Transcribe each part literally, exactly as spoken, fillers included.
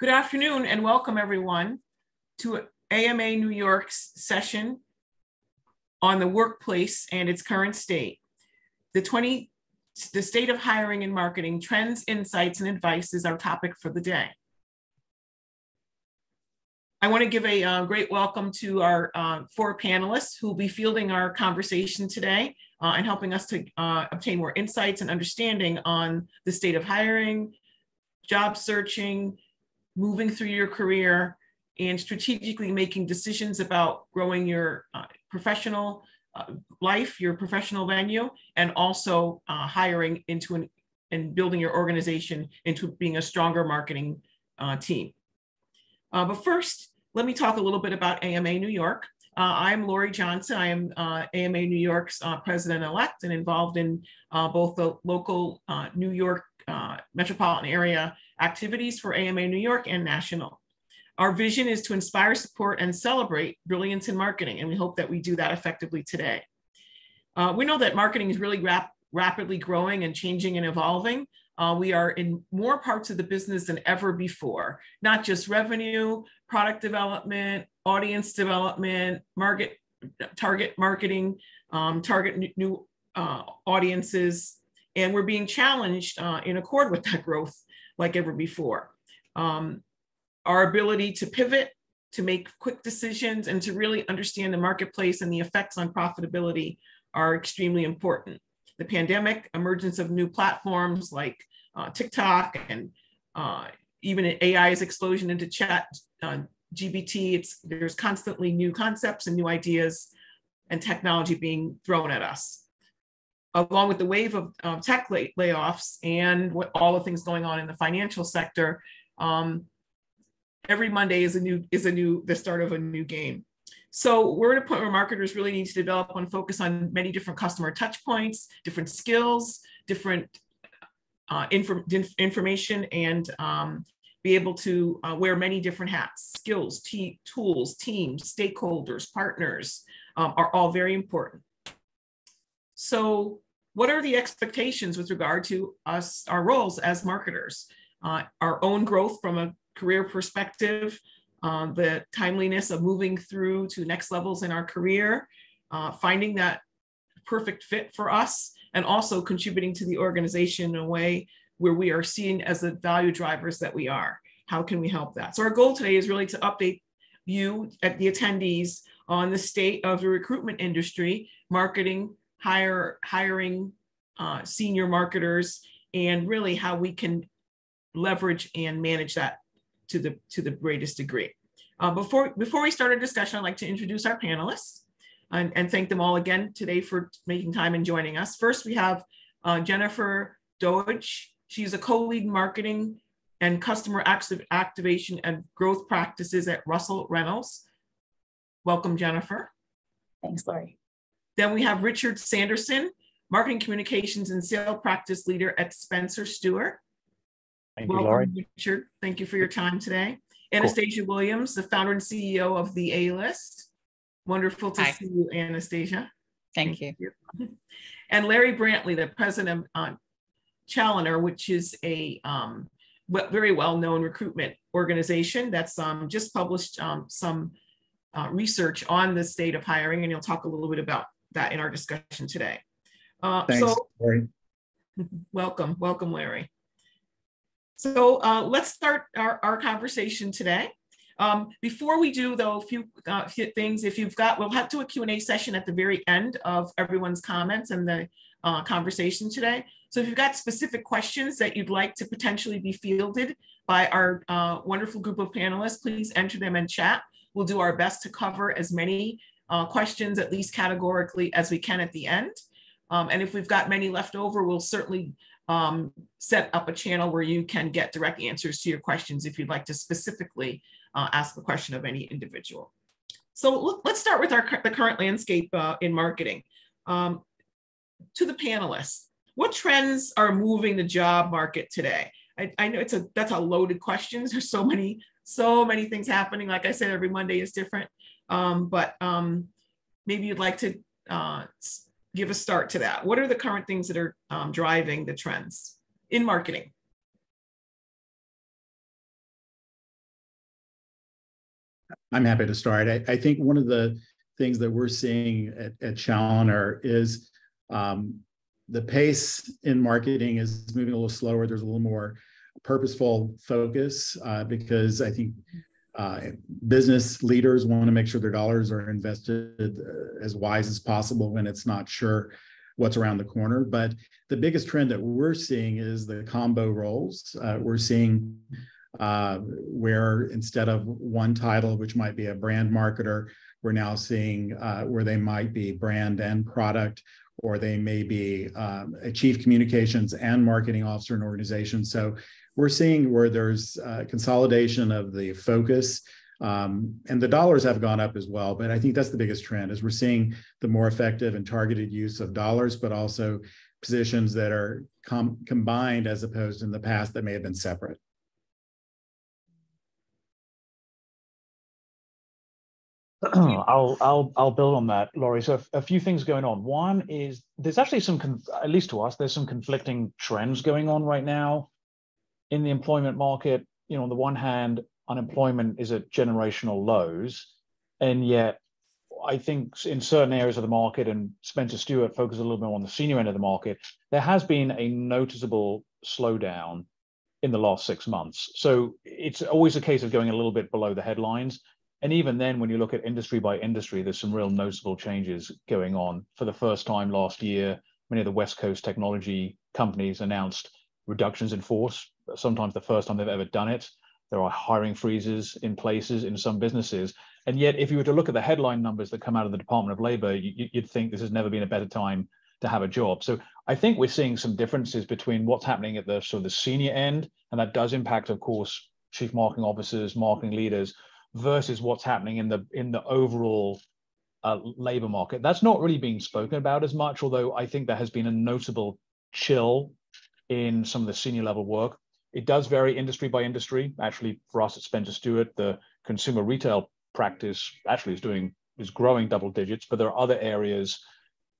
Good afternoon and welcome everyone to A M A New York's session on the workplace and its current state. The, twenty, the state of hiring and marketing, trends, insights, and advice is our topic for the day. I want to give a uh, great welcome to our uh, four panelists who will be fielding our conversation today uh, and helping us to uh, obtain more insights and understanding on the state of hiring, job searching, moving through your career, and strategically making decisions about growing your uh, professional uh, life, your professional venue, and also uh, hiring into an, and building your organization into being a stronger marketing uh, team. Uh, but first, let me talk a little bit about A M A New York. Uh, I'm Lori Johnson. I am uh, A M A New York's uh, president-elect and involved in uh, both the local uh, New York Uh, metropolitan area activities for A M A New York and national. Our vision is to inspire, support, and celebrate brilliance in marketing, and we hope that we do that effectively today. Uh, we know that marketing is really rap rapidly growing and changing and evolving. Uh, we are in more parts of the business than ever before, not just revenue, product development, audience development, market, target marketing, um, target new uh, audiences, and we're being challenged uh, in accord with that growth like ever before. Um, our ability to pivot, to make quick decisions, and to really understand the marketplace and the effects on profitability are extremely important. The pandemic, emergence of new platforms like uh, TikTok, and uh, even A I's explosion into chat, uh, G P T, it's, there's constantly new concepts and new ideas and technology being thrown at us, along with the wave of um, tech lay layoffs and what, all the things going on in the financial sector. Um, every Monday is a new, is a new, the start of a new game. So we're at a point where marketers really need to develop and focus on many different customer touch points, different skills, different uh, inform information, and um, be able to uh, wear many different hats. Skills, te tools, teams, stakeholders, partners um, are all very important. So what are the expectations with regard to us, our roles as marketers? Uh, our own growth from a career perspective, uh, the timeliness of moving through to next levels in our career, uh, finding that perfect fit for us, and also contributing to the organization in a way where we are seen as the value drivers that we are. How can we help that? So our goal today is really to update you, at the attendees, on the state of the recruitment industry, marketing, Hire, hiring uh, senior marketers, and really how we can leverage and manage that to the, to the greatest degree. Uh, before, before we start our discussion, I'd like to introduce our panelists and, and thank them all again today for making time and joining us. First, we have uh, Jennifer Doge. She's a co-lead marketing and customer activ activation and growth practices at Russell Reynolds. Welcome, Jennifer. Thanks, Lori. Then we have Richard Sanderson, Marketing Communications and Sales Practice Leader at Spencer Stuart. Thank Welcome, you, Lori. Richard. Thank you for your time today. Cool. Anastasia Williams, the founder and C E O of The A List. Wonderful to Hi. see you, Anastasia. Thank, Thank you. you. And Larry Brantley, the president of um, Chaloner, which is a um, very well-known recruitment organization that's um, just published um, some uh, research on the state of hiring, and he'll talk a little bit about that in our discussion today. Uh, Thanks, so, Larry. Welcome, welcome, Larry. So uh, let's start our, our conversation today. Um, before we do, though, a few, uh, few things. If you've got, we'll have to a Q and A session at the very end of everyone's comments and the uh, conversation today. So if you've got specific questions that you'd like to potentially be fielded by our uh, wonderful group of panelists, please enter them in chat. We'll do our best to cover as many Uh, questions, at least categorically, as we can at the end. Um, and if we've got many left over, we'll certainly um, set up a channel where you can get direct answers to your questions if you'd like to specifically uh, ask a question of any individual. So look, let's start with our, the current landscape uh, in marketing. Um, to the panelists, what trends are moving the job market today? I, I know it's a, that's a loaded question. There's so many, so many things happening. Like I said, every Monday is different. Um, but um, maybe you'd like to uh, give a start to that. What are the current things that are um, driving the trends in marketing? I'm happy to start. I, I think one of the things that we're seeing at, at Chaloner is um, the pace in marketing is moving a little slower. There's a little more purposeful focus uh, because I think uh, business leaders want to make sure their dollars are invested uh, as wise as possible when it's not sure what's around the corner. But the biggest trend that we're seeing is the combo roles. Uh, we're seeing uh, where instead of one title, which might be a brand marketer, we're now seeing uh, where they might be brand and product, or they may be um, a chief communications and marketing officer in organization. So we're seeing where there's uh, consolidation of the focus, um, and the dollars have gone up as well. But I think that's the biggest trend, is we're seeing the more effective and targeted use of dollars, but also positions that are com combined as opposed to in the past that may have been separate. I'll I'll I'll build on that, Laurie. So a few things going on. One is there's actually some, at least to us, there's some conflicting trends going on right now in the employment market. You know, on the one hand, unemployment is at generational lows, and yet I think in certain areas of the market, and Spencer Stuart focuses a little bit on the senior end of the market, there has been a noticeable slowdown in the last six months. So it's always a case of going a little bit below the headlines. And even then, when you look at industry by industry, there's some real noticeable changes going on. For the first time last year, many of the West Coast technology companies announced reductions in force, sometimes the first time they've ever done it. There are hiring freezes in places in some businesses. And yet, if you were to look at the headline numbers that come out of the Department of Labor, you, you'd think this has never been a better time to have a job. So I think we're seeing some differences between what's happening at the sort of the senior end, and that does impact, of course, chief marketing officers, marketing leaders, versus what's happening in the in the overall uh, labor market. That's not really being spoken about as much, although I think there has been a notable chill in some of the senior level work. It does vary industry by industry. Actually, for us at Spencer Stuart, the consumer retail practice actually is doing is growing double digits, but there are other areas,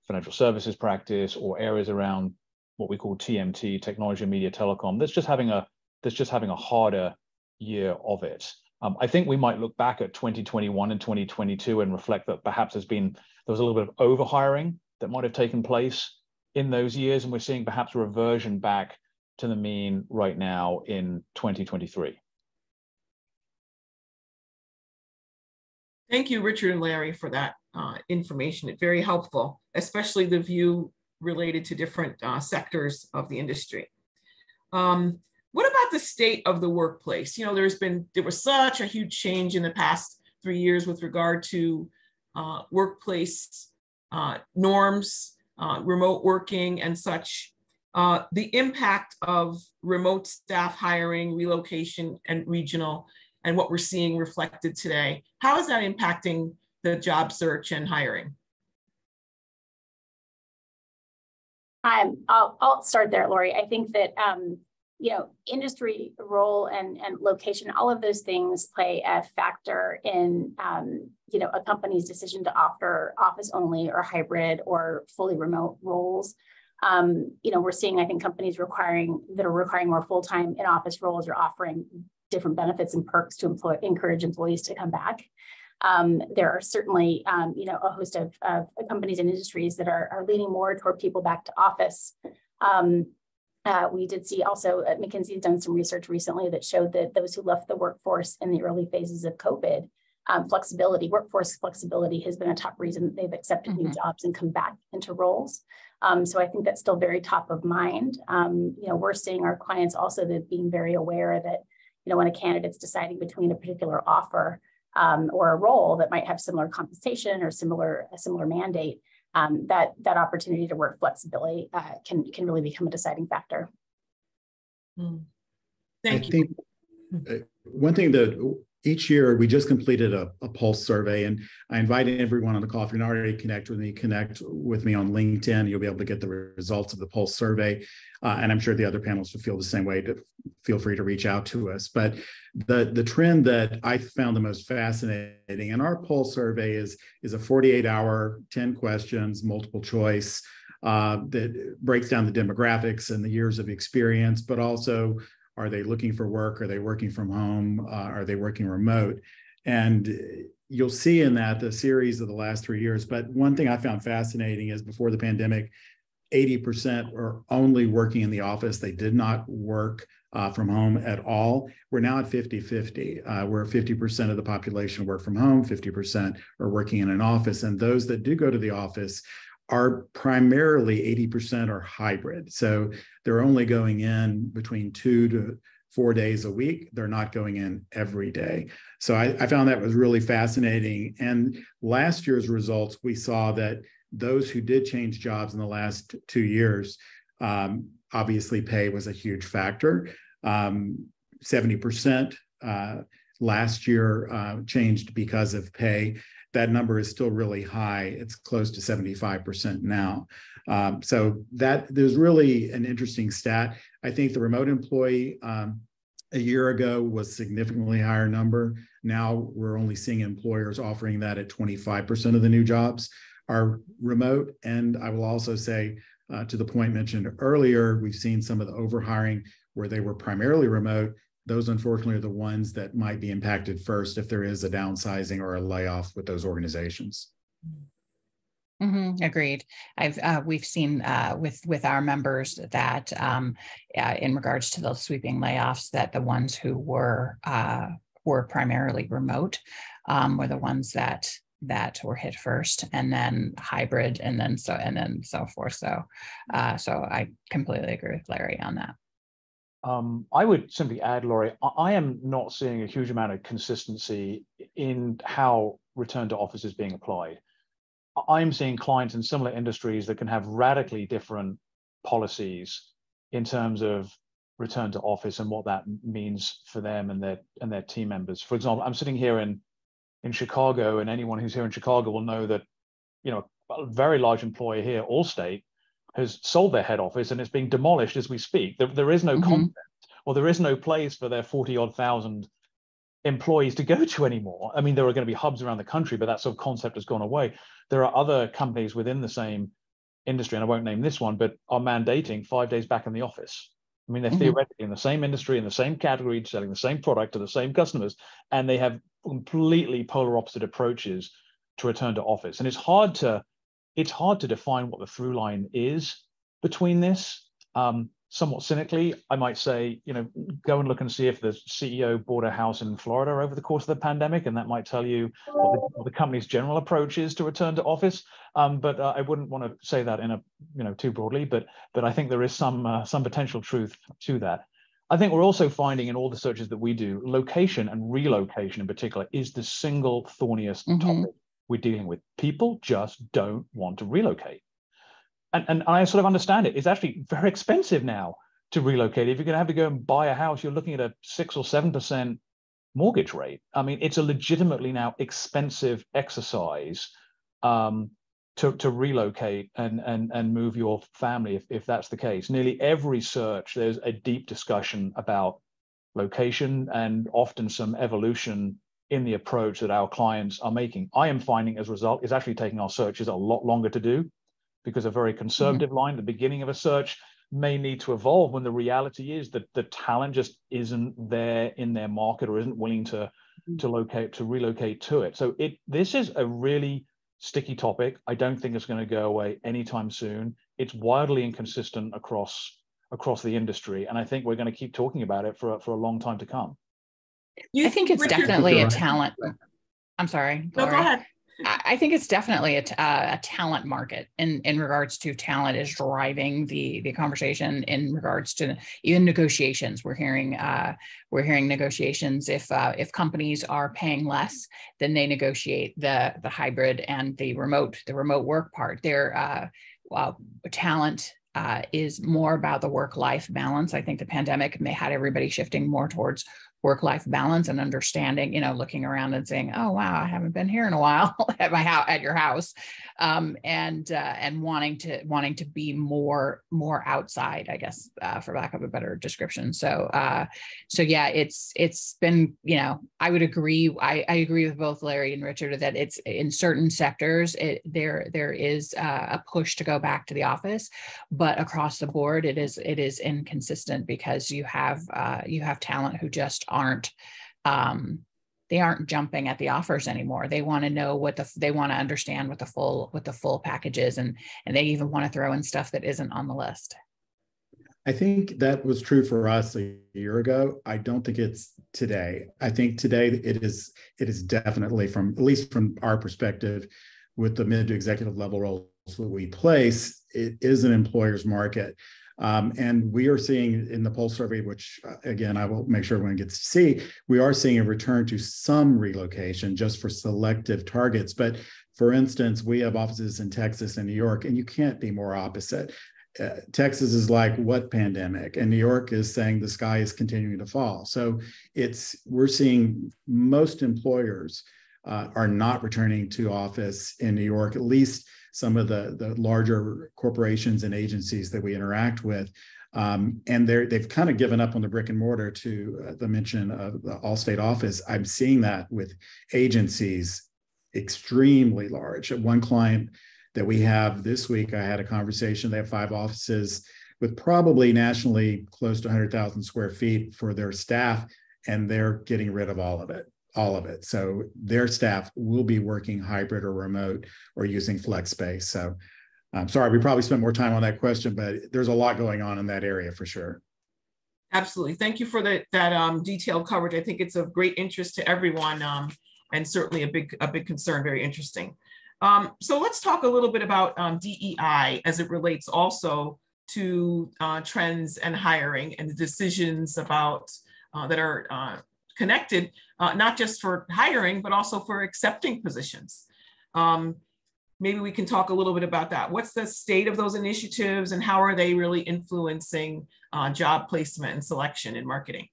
financial services practice, or areas around what we call T M T, technology, media, telecom, that's just having a that's just having a harder year of it. Um, I think we might look back at twenty twenty-one and twenty twenty-two and reflect that perhaps there's been, there was a little bit of overhiring that might have taken place in those years, and we're seeing perhaps a reversion back to the mean right now in twenty twenty-three. Thank you, Richard and Larry, for that uh, information. It's very helpful, especially the view related to different uh, sectors of the industry. Um, What about the state of the workplace? You know, there's been, there was such a huge change in the past three years with regard to uh, workplace uh, norms, uh, remote working and such. Uh, the impact of remote staff hiring, relocation and regional, and what we're seeing reflected today. How is that impacting the job search and hiring? Um, I'll, I'll start there, Laurie. I think that, um, you know, industry, role, and, and location, all of those things play a factor in, um, you know, a company's decision to offer office only or hybrid or fully remote roles. Um, you know, we're seeing, I think, companies requiring that are requiring more full-time in-office roles are offering different benefits and perks to employ, encourage employees to come back. Um, there are certainly, um, you know, a host of, of companies and industries that are, are leaning more toward people back to office. Um, Uh, we did see also, uh, McKinsey has done some research recently that showed that those who left the workforce in the early phases of COVID, um, flexibility, workforce flexibility has been a top reason that they've accepted mm-hmm. new jobs and come back into roles. Um, so I think that's still very top of mind. Um, you know, we're seeing our clients also that being very aware that, you know, when a candidate's deciding between a particular offer um, or a role that might have similar compensation or similar a similar mandate, Um, that that opportunity to work flexibly uh, can can really become a deciding factor. Mm. Thank I you. Think, uh, one thing that each year we just completed a, a pulse survey, and I invite everyone on the call, if you're not already connected with me, connect with me on LinkedIn. You'll be able to get the results of the pulse survey, uh, and I'm sure the other panelists will feel the same way. To feel free to reach out to us. But the the trend that I found the most fascinating in our poll survey is is a forty-eight hour, ten questions, multiple choice uh, that breaks down the demographics and the years of experience, but also, are they looking for work? Are they working from home? Uh, are they working remote? And you'll see in that the series of the last three years. But one thing I found fascinating is before the pandemic, eighty percent were only working in the office. They did not work uh, from home at all. We're now at fifty fifty, uh, where fifty percent of the population work from home, fifty percent are working in an office. And those that do go to the office are primarily eighty percent are hybrid. So they're only going in between two to four days a week. They're not going in every day. So I, I found that was really fascinating. And last year's results, we saw that those who did change jobs in the last two years, um, obviously pay was a huge factor. Um, seventy percent uh, last year uh, changed because of pay. That number is still really high. It's close to seventy-five percent now. Um, so that there's really an interesting stat. I think the remote employee um, a year ago was significantly higher number. Now we're only seeing employers offering that at twenty-five percent of the new jobs are remote. And I will also say uh, to the point mentioned earlier, we've seen some of the overhiring where they were primarily remote. Those, unfortunately, are the ones that might be impacted first if there is a downsizing or a layoff with those organizations. Mm-hmm. Agreed. I've uh, we've seen uh, with with our members that um, uh, in regards to those sweeping layoffs, that the ones who were uh, were primarily remote um, were the ones that that were hit first, and then hybrid, and then so and then so forth. So, uh, so I completely agree with Larry on that. Um, I would simply add, Laurie, I am not seeing a huge amount of consistency in how return to office is being applied. I'm seeing clients in similar industries that can have radically different policies in terms of return to office and what that means for them and their and their team members. For example, I'm sitting here in in Chicago, and anyone who's here in Chicago will know that, you know, a very large employer here, Allstate, has sold their head office and it's being demolished as we speak. There, there is no mm-hmm. concept, or there is no place for their forty odd thousand employees to go to anymore. I mean, there are going to be hubs around the country, but that sort of concept has gone away. There are other companies within the same industry, and I won't name this one, but are mandating five days back in the office. I mean, they're mm-hmm. theoretically in the same industry, in the same category, selling the same product to the same customers, and they have completely polar opposite approaches to return to office. And it's hard to It's hard to define what the through line is between this. Um, somewhat cynically, I might say, you know, go and look and see if the C E O bought a house in Florida over the course of the pandemic, and that might tell you what the, what the company's general approach is to return to office. Um, but uh, I wouldn't want to say that in a, you know, too broadly. But but I think there is some uh, some potential truth to that. I think we're also finding in all the searches that we do, location and relocation in particular is the single thorniest mm-hmm. topic we're dealing with. People just don't want to relocate. And, and I sort of understand it. It's actually very expensive now to relocate. If you're going to have to go and buy a house, you're looking at a six or seven percent mortgage rate. I mean, it's a legitimately now expensive exercise um, to, to relocate and, and, and move your family if, if that's the case. Nearly every search, there's a deep discussion about location and often some evolution in the approach that our clients are making. I am finding as a result is actually taking our searches a lot longer to do, because a very conservative mm-hmm. line, the beginning of a search, may need to evolve when the reality is that the talent just isn't there in their market or isn't willing to, mm-hmm. to locate, to relocate to it. So it this is a really sticky topic. I don't think it's going to go away anytime soon. It's wildly inconsistent across, across the industry. And I think we're going to keep talking about it for, for a long time to come. You I think, think it's Richard definitely a talent. I'm sorry. No, go ahead. I think it's definitely a, uh, a talent market in, in regards to talent is driving the the conversation in regards to even negotiations. We're hearing uh, we're hearing negotiations if uh, if companies are paying less, then they negotiate the the hybrid and the remote the remote work part. Their uh, well, talent. Uh, is more about the work-life balance. I think the pandemic may had everybody shifting more towards work-life balance and understanding, you know, looking around and saying, oh, wow, I haven't been here in a while at my house, at your house, um, and uh, and wanting to wanting to be more more outside, I guess, uh, for lack of a better description. So, uh, so yeah, it's it's been, you know, I would agree. I, I agree with both Larry and Richard that it's in certain sectors, it, there there is uh, a push to go back to the office. But across the board, it is it is inconsistent because you have uh, you have talent who just aren't um, they aren't jumping at the offers anymore. They want to know what the, they want to understand what the full, what the full package is. And, and they even want to throw in stuff that isn't on the list. I think that was true for us a year ago. I don't think it's today. I think today it is, it is definitely from, at least from our perspective, with the mid to executive level roles that we place, it is an employer's market. Um, and we are seeing in the poll survey, which again, I will make sure everyone gets to see, we are seeing a return to some relocation just for selective targets. But for instance, we have offices in Texas and New York, and you can't be more opposite. Uh, Texas is like, what pandemic? And New York is saying the sky is continuing to fall. So it's, we're seeing most employers uh, are not returning to office in New York, at least some of the, the larger corporations and agencies that we interact with. Um, and they're, they've kind of given up on the brick and mortar to uh, the mention of the Allstate office. I'm seeing that with agencies extremely large. One client that we have this week, I had a conversation, they have five offices with probably nationally close to one hundred thousand square feet for their staff, and they're getting rid of all of it, all of it. So their staff will be working hybrid or remote or using flex space. So I'm sorry, we probably spent more time on that question, but there's a lot going on in that area for sure. Absolutely. Thank you for the, that um, detailed coverage. I think it's of great interest to everyone, um, and certainly a big, a big concern, very interesting. Um, so let's talk a little bit about um, D E I as it relates also to uh, trends and hiring and the decisions about uh, that are uh, connected, uh, not just for hiring, but also for accepting positions. Um, maybe we can talk a little bit about that. What's the state of those initiatives and how are they really influencing uh, job placement and selection in marketing?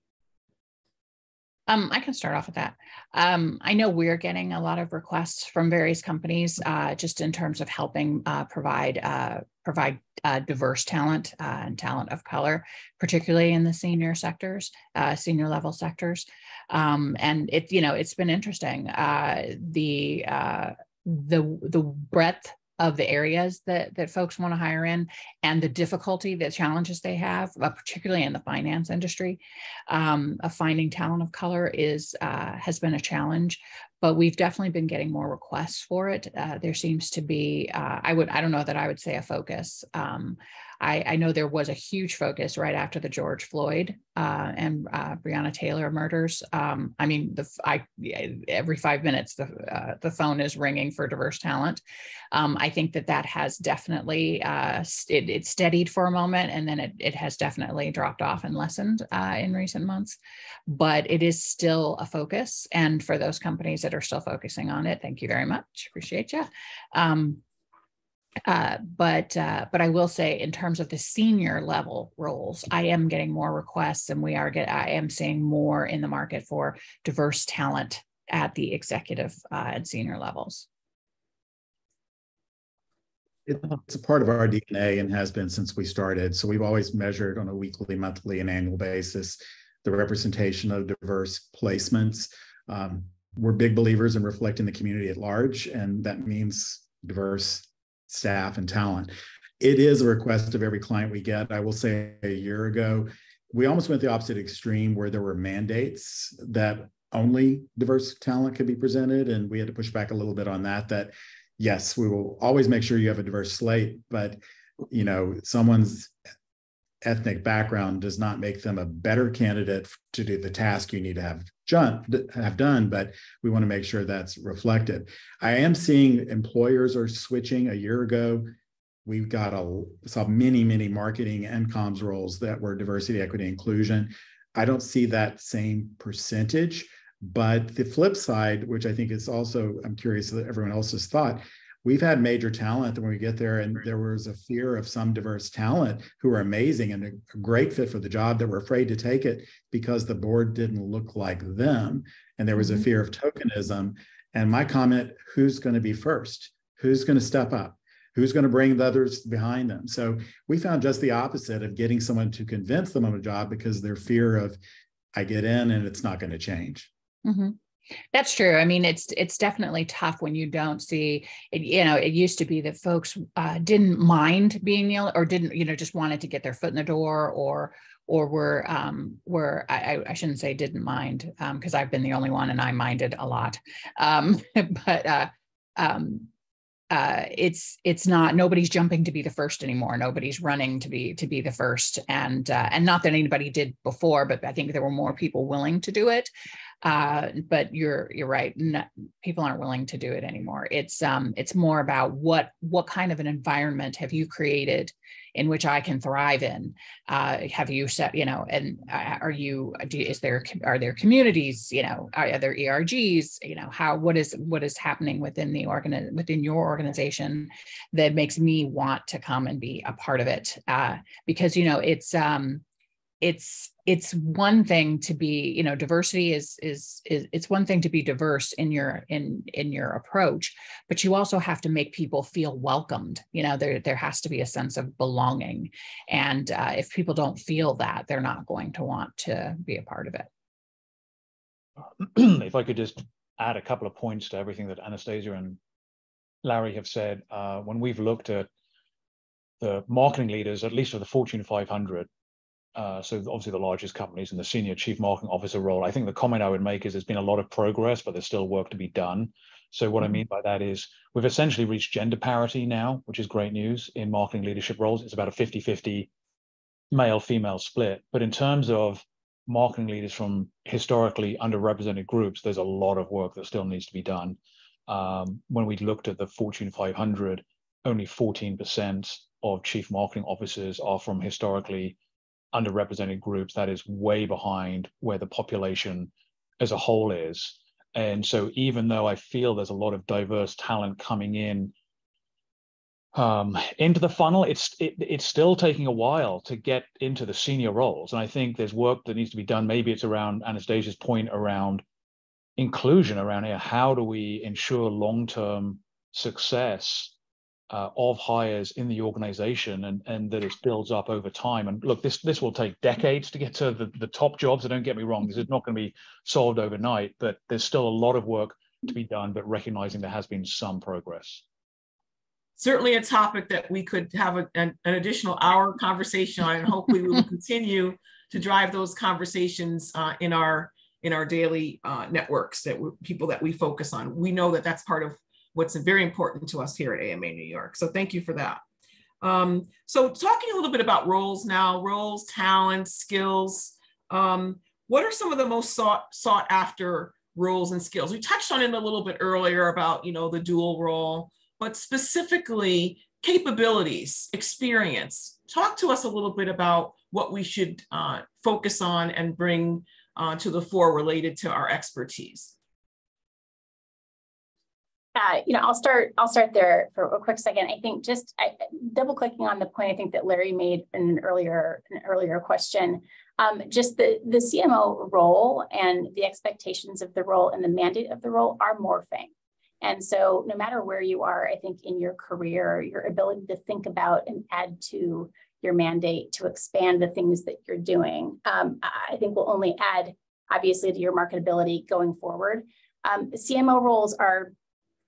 Um, I can start off with that. Um, I know we're getting a lot of requests from various companies uh, just in terms of helping uh, provide uh, provide uh, diverse talent uh, and talent of color, particularly in the senior sectors, uh, senior level sectors. Um, and it, you know, it's been interesting. Uh, the uh, the the breadth of the areas that, that folks want to hire in and the difficulty, the challenges they have, uh, particularly in the finance industry, um, of finding talent of color is uh, has been a challenge, but we've definitely been getting more requests for it. Uh, there seems to be, uh, I would, I don't know that I would say a focus. Um, I, I know there was a huge focus right after the George Floyd uh, and uh, Breonna Taylor murders. Um, I mean, the I, every five minutes, the, uh, the phone is ringing for diverse talent. Um, I think that that has definitely, uh, it, it steadied for a moment, and then it, it has definitely dropped off and lessened uh, in recent months, but it is still a focus. And for those companies that are still focusing on it, thank you very much. Appreciate you. Um, Uh, but uh, but I will say, in terms of the senior level roles, I am getting more requests, and we are get I am seeing more in the market for diverse talent at the executive uh, and senior levels. It's a part of our D N A and has been since we started. So we've always measured on a weekly, monthly, and annual basis the representation of diverse placements. Um, we're big believers in reflecting the community at large, and that means diverse staff and talent. It is a request of every client we get. I will say a year ago, we almost went the opposite extreme where there were mandates that only diverse talent could be presented. And we had to push back a little bit on that, that yes, we will always make sure you have a diverse slate, but you know, someone's ethnic background does not make them a better candidate to do the task you need to have have done, but we want to make sure that's reflected. I am seeing employers are switching. A year ago, we've got a saw many, many marketing and comms roles that were diversity, equity, inclusion. I don't see that same percentage, but the flip side, which I think is also, I'm curious that everyone else's thought, we've had major talent that when we get there and there was a fear of some diverse talent who are amazing and a great fit for the job that were afraid to take it because the board didn't look like them. And there was a fear of tokenism. And my comment, who's going to be first? Who's going to step up? Who's going to bring the others behind them? So we found just the opposite of getting someone to convince them of a job because their fear of I get in and it's not going to change. Mm-hmm. That's true. I mean, it's it's definitely tough when you don't see, it, you know, it used to be that folks uh, didn't mind being ill or didn't, you know, just wanted to get their foot in the door or or were, um, were I, I shouldn't say didn't mind because um, I've been the only one and I minded a lot. Um, but uh, um, uh, it's it's not, nobody's jumping to be the first anymore. Nobody's running to be to be the first. And, uh, and not that anybody did before, but I think there were more people willing to do it. Uh, but you're, you're right. No, people aren't willing to do it anymore. It's, um, it's more about what, what kind of an environment have you created in which I can thrive in? Uh, have you set, you know, and are you, do, is there, are there communities, you know, are, are there E R Gs, you know, how, what is, what is happening within the organ, within your organization that makes me want to come and be a part of it? Uh, because, you know, it's, um, It's it's one thing to be, you know, diversity is, is is it's one thing to be diverse in your in in your approach, but you also have to make people feel welcomed. You know, there there has to be a sense of belonging, and uh, if people don't feel that, they're not going to want to be a part of it. If I could just add a couple of points to everything that Anastasia and Larry have said, uh, when we've looked at the marketing leaders, at least of the Fortune five hundred. Uh, so obviously the largest companies and the senior chief marketing officer role, I think the comment I would make is there's been a lot of progress, but there's still work to be done. So what I mean by that is we've essentially reached gender parity now, which is great news in marketing leadership roles. It's about a fifty fifty male-female split. But in terms of marketing leaders from historically underrepresented groups, there's a lot of work that still needs to be done. Um, when we looked at the Fortune five hundred, only fourteen percent of chief marketing officers are from historically underrepresented groups. That is way behind where the population as a whole is. And so even though I feel there's a lot of diverse talent coming in um, into the funnel, it's it, it's still taking a while to get into the senior roles. And I think there's work that needs to be done. Maybe it's around Anastasia's point around inclusion around here. How do we ensure long-term success Uh, of hires in the organization, and, and that it builds up over time? And look, this this will take decades to get to the, the top jobs. And don't get me wrong, this is not going to be solved overnight, but there's still a lot of work to be done, but recognizing there has been some progress. Certainly a topic that we could have a, an, an additional hour conversation on, and hopefully we will continue to drive those conversations uh, in our in our daily uh, networks, that we're, people that we focus on. We know that that's part of what's very important to us here at A M A New York. So thank you for that. Um, so talking a little bit about roles now, roles, talents, skills. Um, what are some of the most sought, sought after roles and skills? We touched on it a little bit earlier about, you know, the dual role, but specifically capabilities, experience. Talk to us a little bit about what we should uh, focus on and bring uh, to the fore related to our expertise. Yeah, you know, I'll start. I'll start there for a quick second. I think just I, double clicking on the point I think that Larry made in an earlier an earlier question, um, just the the C M O role and the expectations of the role and the mandate of the role are morphing. And so, no matter where you are, I think in your career, your ability to think about and add to your mandate to expand the things that you're doing, um, I think will only add obviously to your marketability going forward. Um, the C M O roles are,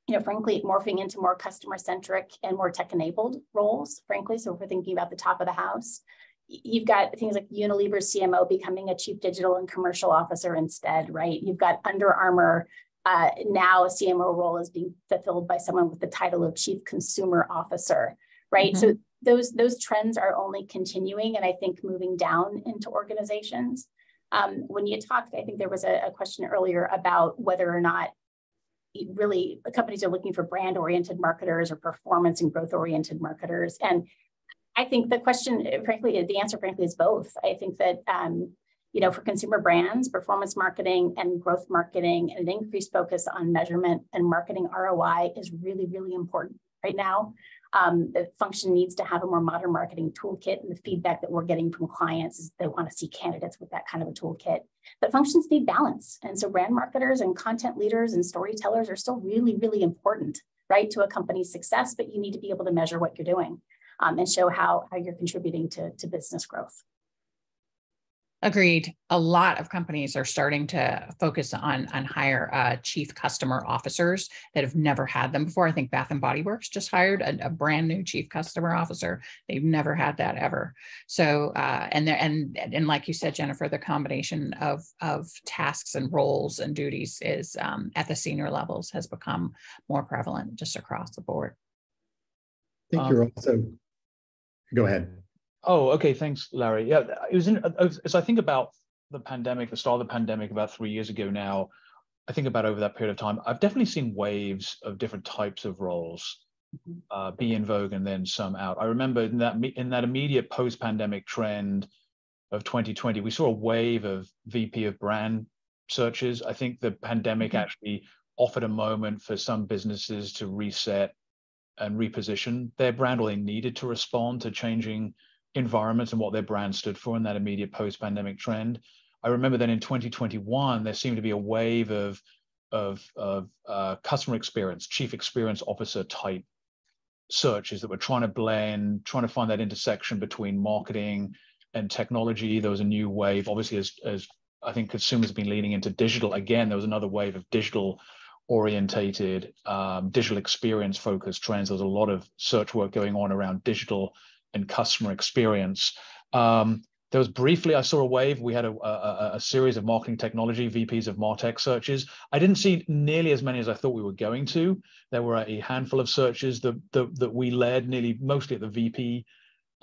you know, frankly, morphing into more customer-centric and more tech-enabled roles, frankly. So if we're thinking about the top of the house, you've got things like Unilever C M O becoming a chief digital and commercial officer instead, right? You've got Under Armour, uh, now a C M O role is being fulfilled by someone with the title of chief consumer officer, right? Mm-hmm. So those, those trends are only continuing, and I think moving down into organizations. Um, when you talked, I think there was a, a question earlier about whether or not really companies are looking for brand-oriented marketers or performance and growth-oriented marketers. And I think the question, frankly, the answer, frankly, is both. I think that, um, you know, for consumer brands, performance marketing and growth marketing and an increased focus on measurement and marketing R O I is really, really important right now. Um, the function needs to have a more modern marketing toolkit, and the feedback that we're getting from clients is they want to see candidates with that kind of a toolkit. But functions need balance, and so brand marketers and content leaders and storytellers are still really, really important, right, to a company's success, but you need to be able to measure what you're doing um, and show how, how you're contributing to, to business growth. Agreed. A lot of companies are starting to focus on on hire uh, chief customer officers that have never had them before. I think Bath and Body Works just hired a, a brand new chief customer officer. They've never had that ever. So, uh, and there, and and like you said, Jennifer, the combination of of tasks and roles and duties is um, at the senior levels has become more prevalent just across the board. I think um, you're also. Go ahead. Oh, okay. Thanks, Larry. Yeah, it was in, as I think about the pandemic, the start of the pandemic about three years ago now, I think about over that period of time, I've definitely seen waves of different types of roles uh, be in vogue and then some out. I remember in that, in that immediate post-pandemic trend of twenty twenty, we saw a wave of V P of brand searches. I think the pandemic actually offered a moment for some businesses to reset and reposition their brand, or they needed to respond to changing environments and what their brand stood for in that immediate post-pandemic trend. I remember then in twenty twenty-one, there seemed to be a wave of, of, of uh, customer experience, chief experience officer type searches that were trying to blend, trying to find that intersection between marketing and technology. There was a new wave, obviously, as, as I think consumers have been leaning into digital. Again, there was another wave of digital orientated, um, digital experience focused trends. There was a lot of search work going on around digital and customer experience. Um, there was briefly, I saw a wave. We had a, a, a series of marketing technology, V Ps of MarTech searches. I didn't see nearly as many as I thought we were going to. There were a handful of searches that, that, that we led nearly mostly at the V P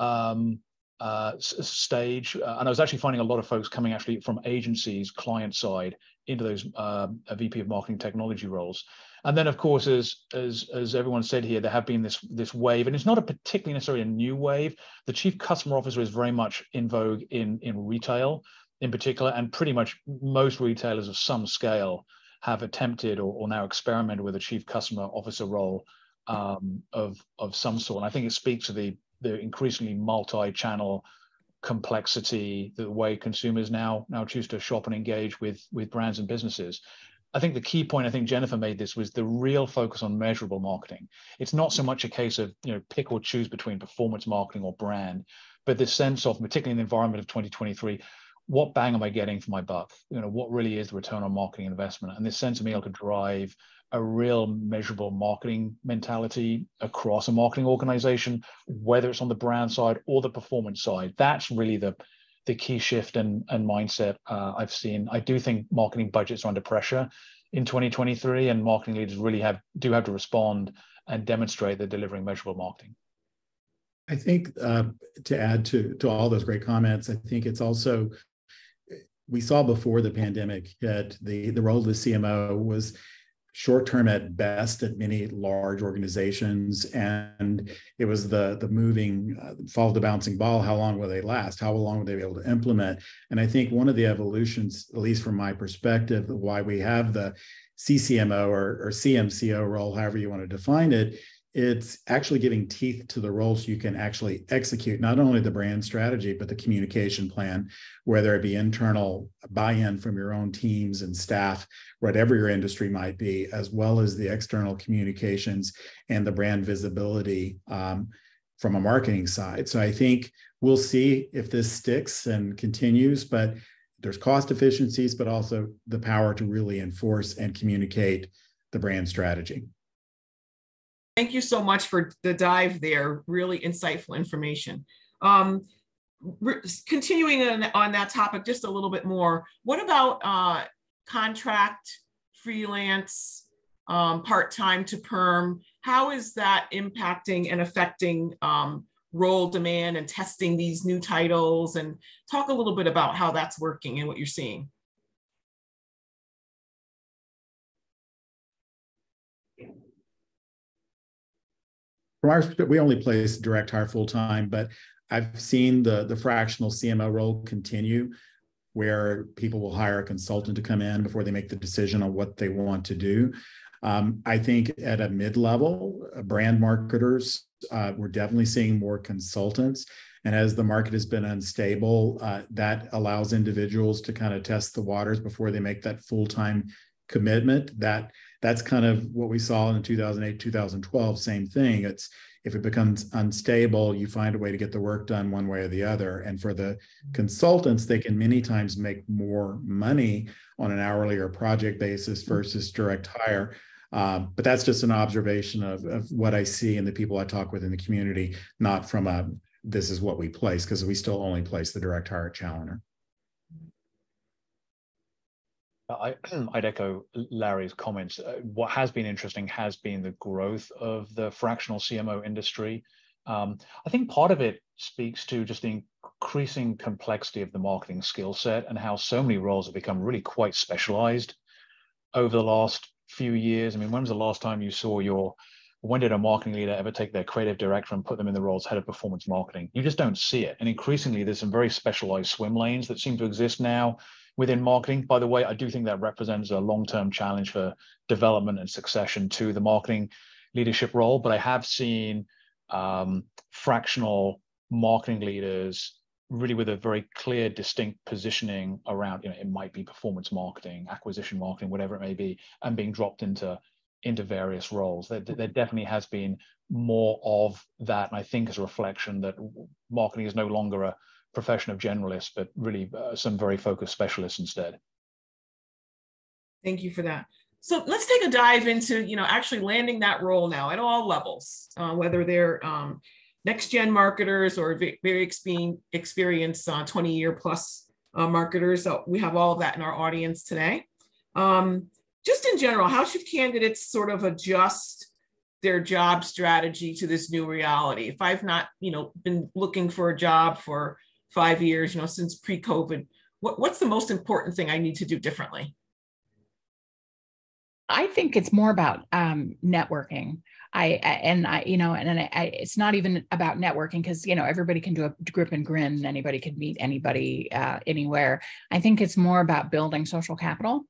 um, uh, stage. Uh, and I was actually finding a lot of folks coming actually from agencies, client side, into those uh, V P of marketing technology roles. And then, of course, as, as, as everyone said here, there have been this, this wave, and it's not a particularly necessarily a new wave. The chief customer officer is very much in vogue in, in retail in particular, and pretty much most retailers of some scale have attempted or, or now experimented with a chief customer officer role um, of, of some sort. And I think it speaks to the, the increasingly multi-channel complexity, the way consumers now now choose to shop and engage with with brands and businesses. I think the key point, I think Jennifer made this, was the real focus on measurable marketing. It's not so much a case of, you know, pick or choose between performance marketing or brand, but this sense of, particularly in the environment of twenty twenty-three, what bang am I getting for my buck? You know, what really is the return on marketing investment? And this sense of being able to drive a real measurable marketing mentality across a marketing organization, whether it's on the brand side or the performance side. That's really the, the key shift and, and mindset uh, I've seen. I do think marketing budgets are under pressure in twenty twenty-three, and marketing leaders really have do have to respond and demonstrate they're delivering measurable marketing. I think uh, to add to, to all those great comments, I think it's also, we saw before the pandemic that the, the role of the C M O was short-term at best at many large organizations, and it was the the moving, uh, follow the bouncing ball. How long will they last? How long will they be able to implement? And I think one of the evolutions, at least from my perspective, why we have the C C M O or, or C M C O role, however you want to define it, it's actually giving teeth to the role so you can actually execute not only the brand strategy, but the communication plan, whether it be internal buy-in from your own teams and staff, whatever your industry might be, as well as the external communications and the brand visibility um, from a marketing side. So I think we'll see if this sticks and continues, but there's cost efficiencies, but also the power to really enforce and communicate the brand strategy. Thank you so much for the dive there. Really insightful information. Um, continuing on, on that topic just a little bit more, what about uh, contract, freelance, um, part-time to perm? How is that impacting and affecting um, role demand and testing these new titles? And talk a little bit about how that's working and what you're seeing. From our perspective, we only place direct hire full-time, but I've seen the, the fractional C M O role continue, where people will hire a consultant to come in before they make the decision on what they want to do. Um, I think at a mid-level, brand marketers, uh, we're definitely seeing more consultants. And as the market has been unstable, uh, that allows individuals to kind of test the waters before they make that full-time commitment. That That's kind of what we saw in two thousand eight, two thousand twelve, same thing. It's If it becomes unstable, you find a way to get the work done one way or the other. And for the consultants, they can many times make more money on an hourly or project basis versus direct hire. Um, but that's just an observation of, of what I see and the people I talk with in the community, not from a, this is what we place, because we still only place the direct hire at Chaloner. I, I'd echo Larry's comments. Uh, what has been interesting has been the growth of the fractional C M O industry. Um, I think part of it speaks to just the increasing complexity of the marketing skill set and how so many roles have become really quite specialized over the last few years. I mean, when was the last time you saw your, when did a marketing leader ever take their creative director and put them in the role as head of performance marketing? You just don't see it. And increasingly, there's some very specialized swim lanes that seem to exist now within marketing. By the way, I do think that represents a long-term challenge for development and succession to the marketing leadership role, but I have seen um, fractional marketing leaders really with a very clear, distinct positioning around, you know, it might be performance marketing, acquisition marketing, whatever it may be, and being dropped into, into various roles. There, there definitely has been more of that, and I think is a reflection that marketing is no longer a profession of generalists, but really uh, some very focused specialists instead. Thank you for that. So let's take a dive into, you know, actually landing that role now at all levels, uh, whether they're um, next-gen marketers or very experienced uh, twenty-year plus uh, marketers. So we have all of that in our audience today. Um, just in general, how should candidates sort of adjust their job strategy to this new reality? If I've not, you know, been looking for a job for five years, you know, since pre-COVID, what, what's the most important thing I need to do differently? I think it's more about um, networking. I, and I, you know, and I, I, it's not even about networking because, you know, everybody can do a grip and grin and anybody can meet anybody uh, anywhere. I think it's more about building social capital.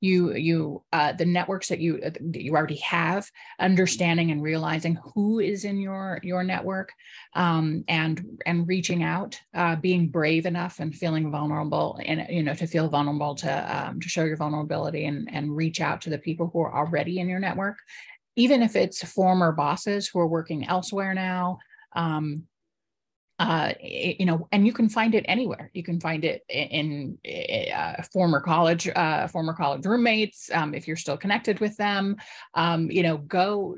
You, you, uh, the networks that you, that you already have, understanding and realizing who is in your, your network, um, and, and reaching out, uh, being brave enough and feeling vulnerable and, you know, to feel vulnerable to, um, to show your vulnerability and, and reach out to the people who are already in your network, even if it's former bosses who are working elsewhere now, um, Uh, you know, and you can find it anywhere. You can find it in, in uh, former college, uh, former college roommates, um, if you're still connected with them. Um, you know, go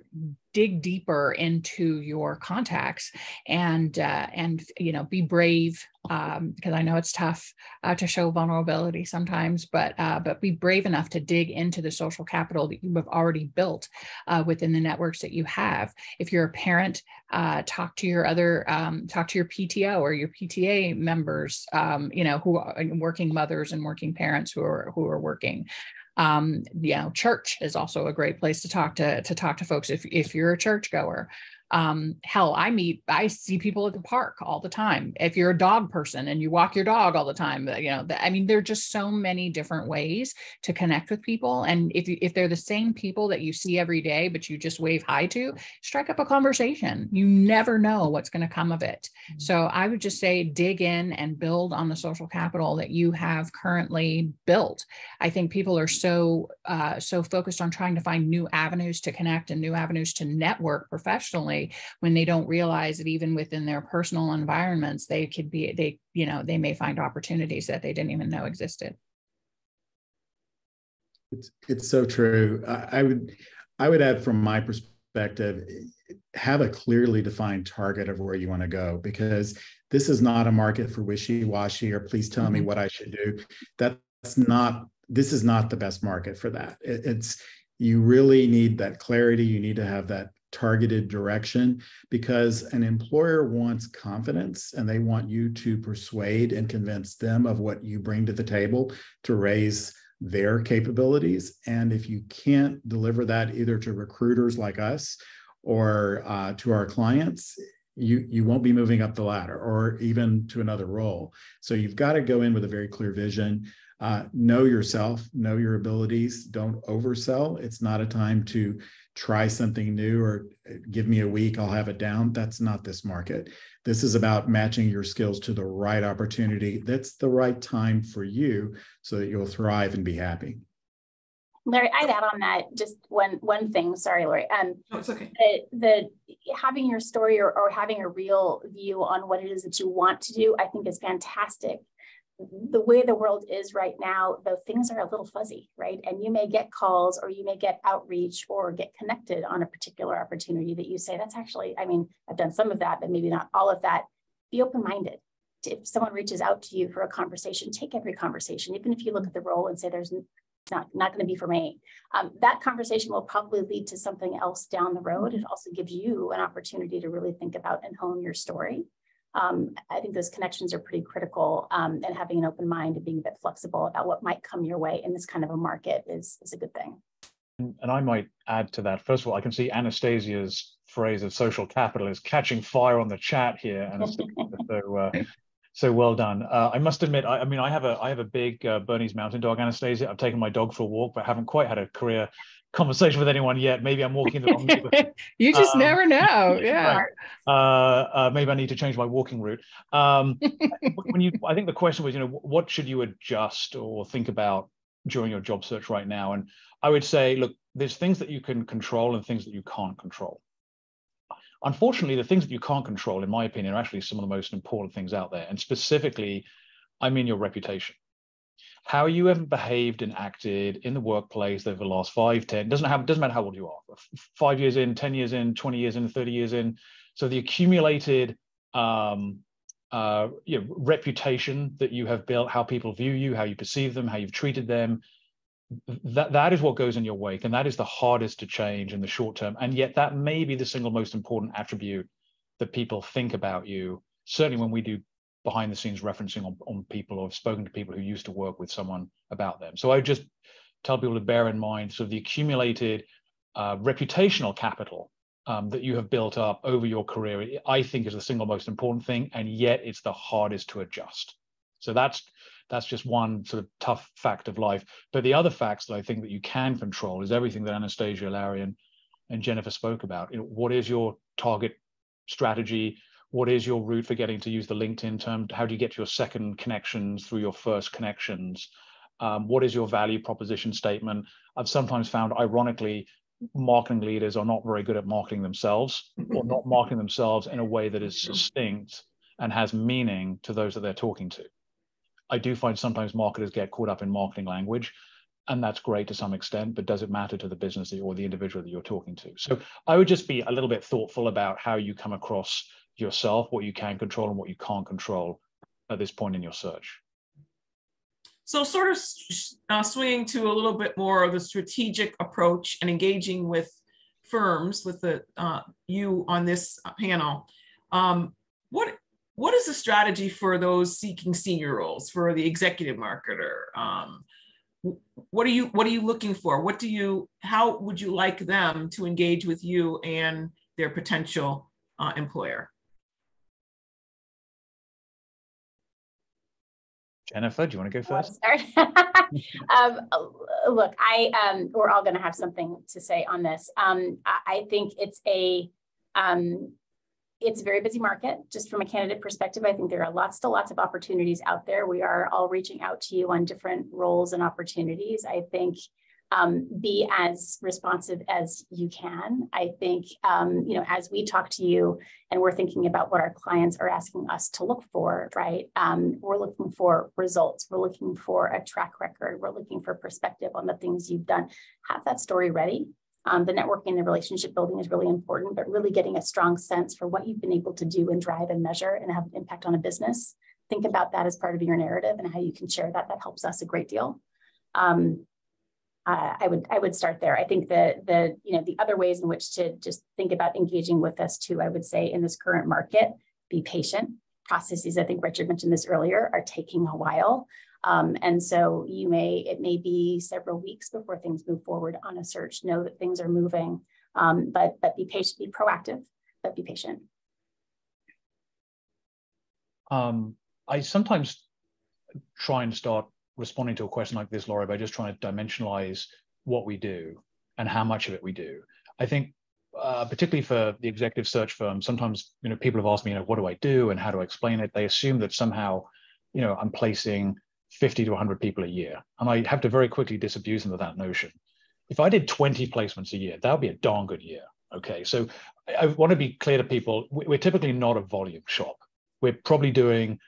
dig deeper into your contacts and uh, and you know, be brave, um, because I know it's tough uh, to show vulnerability sometimes, but uh, but be brave enough to dig into the social capital that you have already built uh, within the networks that you have. If you're a parent, uh, talk to your other um, talk to your P T O or your P T A members, um, you know, who are working mothers and working parents who are who are working. Um, you know, church is also a great place to talk to, to talk to folks if, if you're a churchgoer. Um, hell, I meet, I see people at the park all the time. If you're a dog person and you walk your dog all the time, you know, I mean, there are just so many different ways to connect with people. And if you, if they're the same people that you see every day, but you just wave hi to, strike up a conversation. You never know what's going to come of it. Mm-hmm. So I would just say, dig in and build on the social capital that you have currently built. I think people are so, uh, so focused on trying to find new avenues to connect and new avenues to network professionally, when they don't realize that even within their personal environments, they could be, they, you know, they may find opportunities that they didn't even know existed. It's, it's so true. I, I would, I would add from my perspective, have a clearly defined target of where you want to go, because this is not a market for wishy-washy or please tell mm-hmm. me what I should do. That's not, this is not the best market for that. It, it's, you really need that clarity. You need to have that targeted direction, because an employer wants confidence and they want you to persuade and convince them of what you bring to the table to raise their capabilities. And if you can't deliver that either to recruiters like us or uh, to our clients, you, you won't be moving up the ladder or even to another role. So you've got to go in with a very clear vision. Uh, know yourself, know your abilities, don't oversell. It's not a time to try something new or give me a week, I'll have it down. That's not this market. This is about matching your skills to the right opportunity. That's the right time for you so that you'll thrive and be happy. Larry, I'd add on that just one one thing. Sorry, Lori. Um, no, it's okay. The, the having your story or, or having a real view on what it is that you want to do, I think, is fantastic. The way the world is right now, though, things are a little fuzzy, right? And you may get calls or you may get outreach or get connected on a particular opportunity that you say, that's actually, I mean, I've done some of that, but maybe not all of that. Be open-minded. If someone reaches out to you for a conversation, take every conversation, even if you look at the role and say, there's not, not going to be for me. Um, that conversation will probably lead to something else down the road. It also gives you an opportunity to really think about and hone your story. Um, I think those connections are pretty critical, um, and having an open mind and being a bit flexible about what might come your way in this kind of a market is, is a good thing. And I might add to that. First of all, I can see Anastasia's phrase of social capital is catching fire on the chat here, Anastasia. so, uh, so well done. Uh, I must admit, I, I mean, I have a I have a big uh, Bernese Mountain Dog, Anastasia. I've taken my dog for a walk, but haven't quite had a career conversation with anyone yet. Maybe I'm walking the wrong neighborhood. You just um, never know. Yeah. Right. Uh, uh, maybe I need to change my walking route. Um, when you, I think the question was, you know, what should you adjust or think about during your job search right now? And I would say, look, there's things that you can control and things that you can't control. Unfortunately, the things that you can't control, in my opinion, are actually some of the most important things out there. And specifically, I mean your reputation. How you have behaved and acted in the workplace over the last five, ten, doesn't, have, doesn't matter how old you are, five years in, ten years in, twenty years in, thirty years in. So the accumulated um, uh, you know, reputation that you have built, how people view you, how you perceive them, how you've treated them, that, that is what goes in your wake. And that is the hardest to change in the short term. And yet that may be the single most important attribute that people think about you, certainly when we do behind the scenes referencing on, on people, or have spoken to people who used to work with someone about them. So I just tell people to bear in mind sort of the accumulated uh, reputational capital um, that you have built up over your career, I think is the single most important thing, and yet it's the hardest to adjust. So that's, that's just one sort of tough fact of life. But the other facts that I think that you can control is everything that Anastasia, Larry, and, and Jennifer spoke about. You know, what is your target strategy? What is your route for getting, to use the LinkedIn term? How do you get your second connections through your first connections? Um, what is your value proposition statement? I've sometimes found, ironically, marketing leaders are not very good at marketing themselves, or not marketing themselves in a way that is succinct and has meaning to those that they're talking to. I do find sometimes marketers get caught up in marketing language, and that's great to some extent, but does it matter to the business or the individual that you're talking to? So I would just be a little bit thoughtful about how you come across yourself, what you can control and what you can't control at this point in your search. So sort of uh, swinging to a little bit more of a strategic approach and engaging with firms, with the uh, you on this panel, um, what what is the strategy for those seeking senior roles, for the executive marketer? Um, what are you what are you looking for? What do you how would you like them to engage with you and their potential uh, employer? Jennifer, do you want to go first? um, look, I um, we're all going to have something to say on this. Um, I think it's a um, it's a very busy market. Just from a candidate perspective, I think there are lots, still lots of opportunities out there. We are all reaching out to you on different roles and opportunities. I think um, be as responsive as you can. I think um, you know, as we talk to you and we're thinking about what our clients are asking us to look for, right? Um, we're looking for results. We're looking for a track record. We're looking for perspective on the things you've done. Have that story ready. Um, the networking and the relationship building is really important, but really getting a strong sense for what you've been able to do and drive and measure and have an impact on a business. Think about that as part of your narrative and how you can share that. That helps us a great deal. Um, Uh, I would I would start there. I think the the you know the other ways in which to just think about engaging with us too. I would say in this current market, be patient. Processes, I think Richard mentioned this earlier, are taking a while, um, and so you may it may be several weeks before things move forward on a search. Know that things are moving, um, but but be patient, be proactive, but be patient. Um, I sometimes try and start responding to a question like this, Laura, by just trying to dimensionalize what we do and how much of it we do. I think, uh, particularly for the executive search firm, sometimes you know people have asked me, you know, what do I do and how do I explain it? They assume that somehow, you know, I'm placing fifty to a hundred people a year, and I have to very quickly disabuse them of that notion. if I did twenty placements a year, that would be a darn good year. Okay, so I want to be clear to people, we're typically not a volume shop. We're probably doing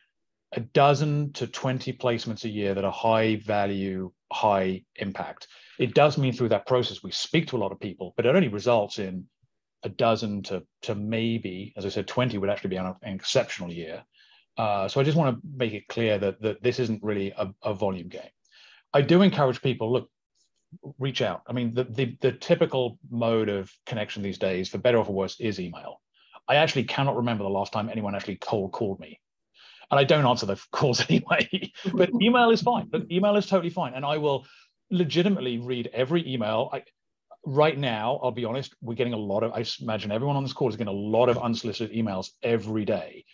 a dozen to twenty placements a year that are high value, high impact. It does mean through that process, we speak to a lot of people, but it only results in a dozen to, to maybe, as I said, twenty would actually be an, an exceptional year. Uh, so I just want to make it clear that, that this isn't really a, a volume game. I do encourage people, look, reach out. I mean, the, the, the typical mode of connection these days, for better or for worse, is email. I actually cannot remember the last time anyone actually cold called me. And I don't answer the calls anyway, but email is fine. But email is totally fine. And I will legitimately read every email. I, right now, I'll be honest, we're getting a lot of, I imagine everyone on this call is getting a lot of unsolicited emails every day.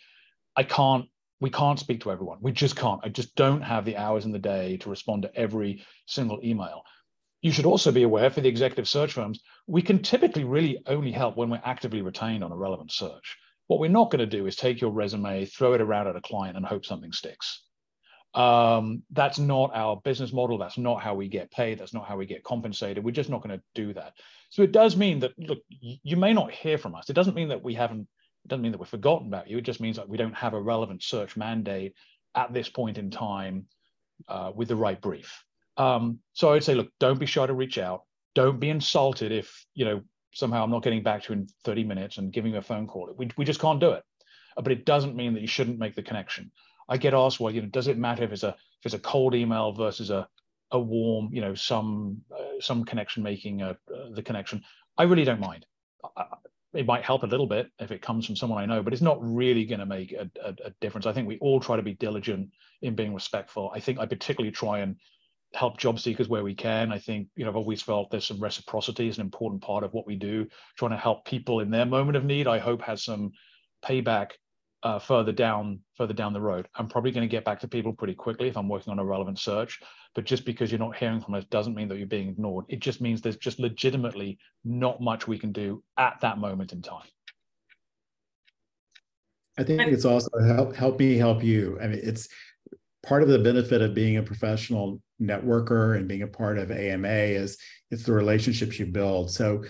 I can't, we can't speak to everyone. We just can't. I just don't have the hours in the day to respond to every single email. You should also be aware, for the executive search firms, we can typically really only help when we're actively retained on a relevant search. What we're not going to do is take your resume, throw it around at a client and hope something sticks. Um, that's not our business model. That's not how we get paid. That's not how we get compensated. We're just not going to do that. So it does mean that, look, you may not hear from us. It doesn't mean that we haven't, it doesn't mean that we've forgotten about you. It just means that we don't have a relevant search mandate at this point in time uh, with the right brief. Um, so I would say, look, don't be shy to reach out. Don't be insulted if, you know, somehow I'm not getting back to you in thirty minutes and giving you a phone call. We, we just can't do it. But it doesn't mean that you shouldn't make the connection. I get asked, well, you know, does it matter if it's a if it's a cold email versus a a warm, you know, some uh, some connection making uh, uh, the connection? I really don't mind. I, it might help a little bit if it comes from someone I know, but it's not really going to make a, a, a difference. I think we all try to be diligent in being respectful. I think I particularly try and help job seekers where we can. I think, you know, I've always felt there's some reciprocity is an important part of what we do. Trying to help people in their moment of need, I hope has some payback uh, further down, further down the road. I'm probably going to get back to people pretty quickly if I'm working on a relevant search, but just because you're not hearing from us doesn't mean that you're being ignored. It just means there's just legitimately not much we can do at that moment in time. I think it's also help, help me help you. I mean, it's part of the benefit of being a professional networker and being a part of A M A is it's the relationships you build. So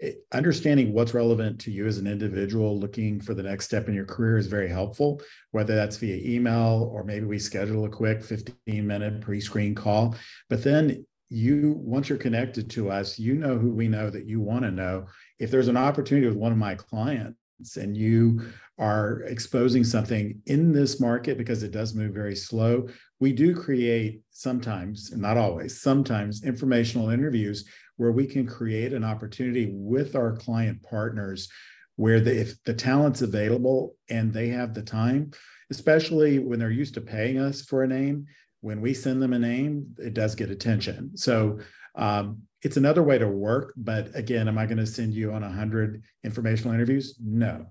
it, understanding what's relevant to you as an individual looking for the next step in your career is very helpful, whether that's via email or maybe we schedule a quick fifteen minute pre-screen call. But then you, once you're connected to us, you know who we know that you want to know. If there's an opportunity with one of my clients and you are exposing something in this market, because it does move very slow, we do create sometimes, not always, sometimes informational interviews where we can create an opportunity with our client partners where the, if the talent's available and they have the time, especially when they're used to paying us for a name, when we send them a name, it does get attention. So um, it's another way to work, but again, am I going to send you on one hundred informational interviews? No.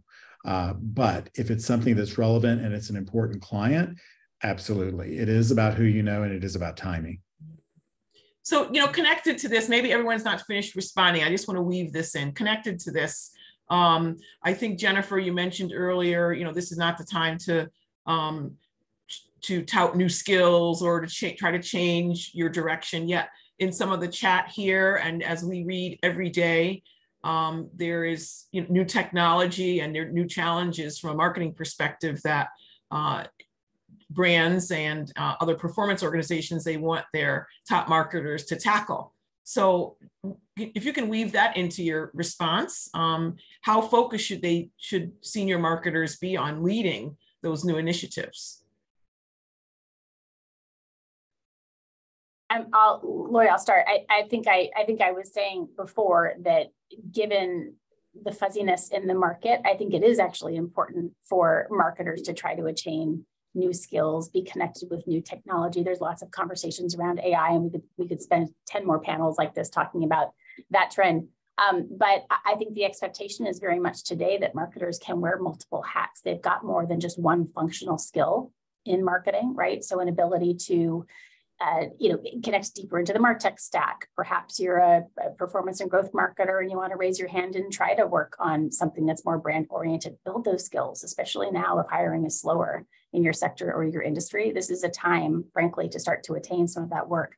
Uh, but if it's something that's relevant and it's an important client, absolutely. It is about who you know, and it is about timing. So, you know, connected to this, maybe everyone's not finished responding. I just want to weave this in. Connected to this, um, I think, Jennifer, you mentioned earlier, you know, this is not the time to um, to tout new skills or to try to change your direction yet. In some of the chat here, and as we read every day, um, there is you know, new technology and there are new challenges from a marketing perspective that uh, brands and uh, other performance organizations, they want their top marketers to tackle. So if you can weave that into your response, um, how focused should they, should senior marketers be on leading those new initiatives? I'm, I'll, Lori, I'll start. I, I think I, I think I was saying before that given the fuzziness in the market, I think it is actually important for marketers to try to attain new skills, be connected with new technology. There's lots of conversations around A I, and we could we could spend ten more panels like this talking about that trend. Um, but I think the expectation is very much today that marketers can wear multiple hats. They've got more than just one functional skill in marketing, right? So an ability to Uh, you know, it connects deeper into the MarTech stack. Perhaps you're a, a performance and growth marketer and you want to raise your hand and try to work on something that's more brand oriented. Build those skills, especially now if hiring is slower in your sector or your industry. This is a time, frankly, to start to attain some of that work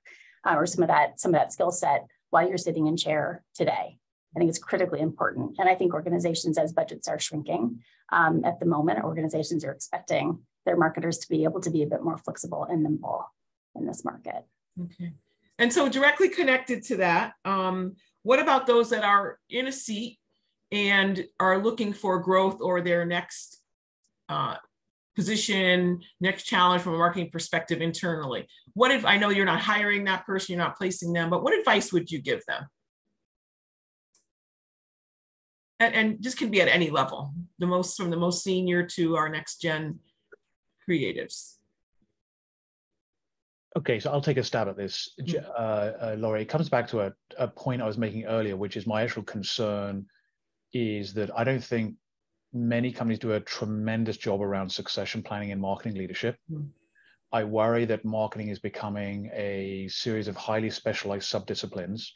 uh, or some of that, some of that skill set. while you're sitting in chair today. I think it's critically important. And I think organizations, as budgets are shrinking um, at the moment, organizations are expecting their marketers to be able to be a bit more flexible and nimble in this market. Okay. And so directly connected to that, um, what about those that are in a seat and are looking for growth or their next uh, position, next challenge from a marketing perspective internally? What if, I know you're not hiring that person, you're not placing them, but what advice would you give them? And, and this can be at any level, the most from the most senior to our next gen creatives. Okay, so I'll take a stab at this, uh, uh, Laurie. It comes back to a, a point I was making earlier, which is my actual concern is that I don't think many companies do a tremendous job around succession planning and marketing leadership. Mm. I worry that marketing is becoming a series of highly specialized subdisciplines,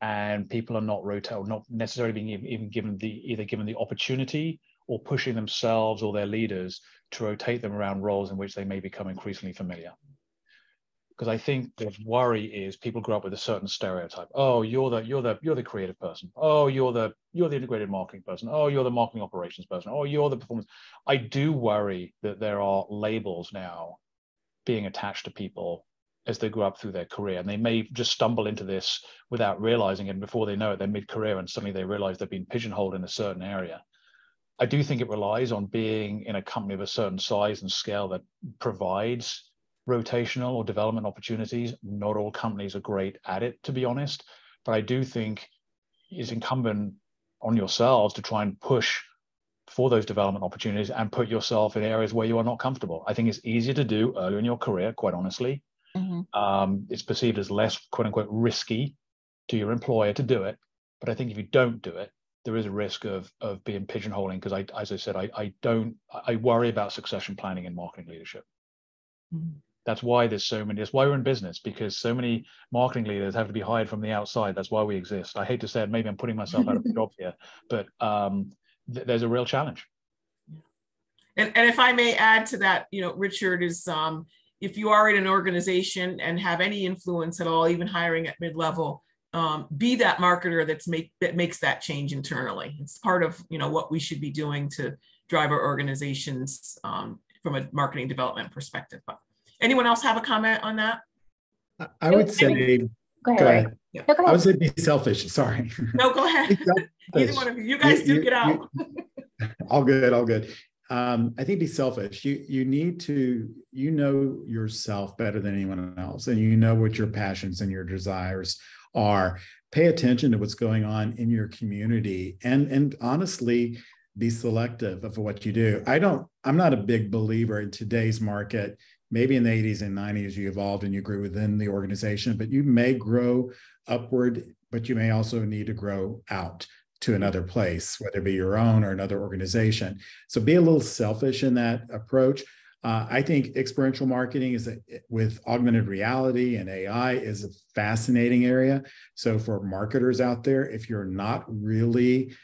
and people are not rotated, not necessarily being even given the either given the opportunity or pushing themselves or their leaders to rotate them around roles in which they may become increasingly familiar. Because I think the worry is people grow up with a certain stereotype. Oh, you're the you're the you're the creative person. Oh, you're the you're the integrated marketing person. Oh, you're the marketing operations person. Oh, you're the performance. I do worry that there are labels now being attached to people as they grow up through their career, and they may just stumble into this without realizing it. And before they know it, they're mid-career, and suddenly they realize they've been pigeonholed in a certain area. I do think it relies on being in a company of a certain size and scale that provides rotational or development opportunities. Not all companies are great at it, to be honest, but I do think it's incumbent on yourselves to try and push for those development opportunities and put yourself in areas where you are not comfortable. I think it's easier to do earlier in your career, quite honestly. Mm-hmm. Um, it's perceived as less, quote unquote, risky to your employer to do it. But I think if you don't do it, there is a risk of, of being pigeonholing, because I, as I said, I, I don't, I worry about succession planning and marketing leadership. Mm-hmm. That's why there's so many, that's why we're in business, because so many marketing leaders have to be hired from the outside. That's why we exist. I hate to say it, maybe I'm putting myself out of a job here, but um, th there's a real challenge. And, and if I may add to that, you know, Richard, is um, if you are in an organization and have any influence at all, even hiring at mid-level, um, be that marketer that's make, that makes that change internally. It's part of, you know, what we should be doing to drive our organizations um, from a marketing development perspective. But anyone else have a comment on that? I would say, go ahead. Go ahead. Yeah. No, go ahead. I would say be selfish. Sorry. No, go ahead. Either one of you. You guys you, do you, get out. You, all good. All good. Um, I think be selfish. You you need to, you know yourself better than anyone else, and you know what your passions and your desires are. Pay attention to what's going on in your community, and and honestly, be selective of what you do. I don't. I'm not a big believer in today's market. Maybe in the eighties and nineties, you evolved and you grew within the organization, but you may grow upward, but you may also need to grow out to another place, whether it be your own or another organization. So be a little selfish in that approach. Uh, I think experiential marketing is a, with augmented reality and A I is a fascinating area. So for marketers out there, if you're not really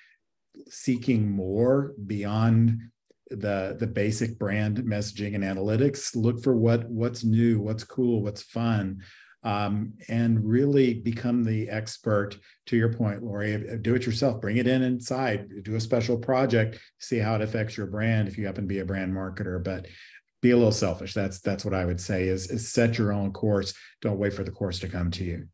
seeking more beyond the the basic brand messaging and analytics, look for what what's new, what's cool, what's fun, um, and really become the expert. To your point, Laurie, do it yourself, bring it in inside, do a special project, see how it affects your brand if you happen to be a brand marketer. But be a little selfish. That's that's what I would say is, is set your own course. Don't wait for the course to come to you.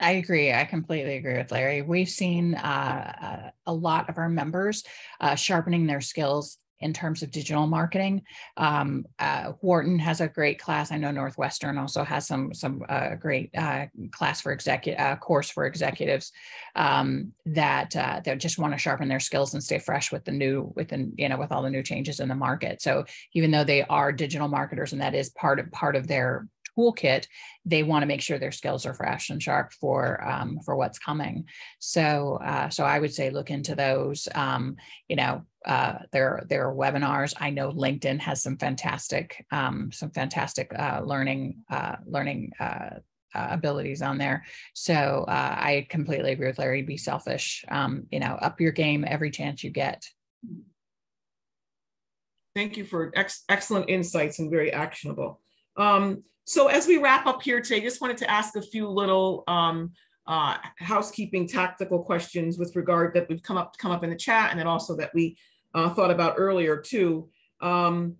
I agree. I completely agree with Larry. We've seen uh, a lot of our members uh, sharpening their skills in terms of digital marketing. Um, uh, Wharton has a great class. I know Northwestern also has some some uh, great uh, class for executive uh, course for executives um, that uh, that just want to sharpen their skills and stay fresh with the new with the, you know with all the new changes in the market. So even though they are digital marketers and that is part of part of their toolkit, they want to make sure their skills are fresh and sharp for um, for what's coming. So uh, so I would say look into those. Um, you know, uh, there there are webinars. I know LinkedIn has some fantastic um, some fantastic uh, learning uh, learning uh, uh, abilities on there. So uh, I completely agree with Larry. Be selfish. Um, you know, up your game every chance you get. Thank you for ex excellent insights and very actionable. Um, So as we wrap up here today, just wanted to ask a few little um, uh, housekeeping tactical questions with regard that would come up come up in the chat, and then also that we uh, thought about earlier too, um,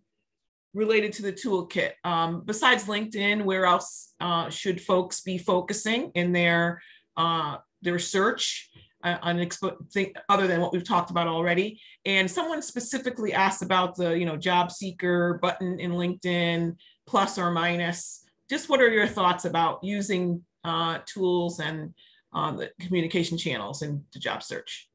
related to the toolkit. Um, besides LinkedIn, where else uh, should folks be focusing in their uh, their search uh, on think other than what we've talked about already? And someone specifically asked about the you know job seeker button in LinkedIn, plus or minus. Just what are your thoughts about using uh, tools and uh, the communication channels in the job search?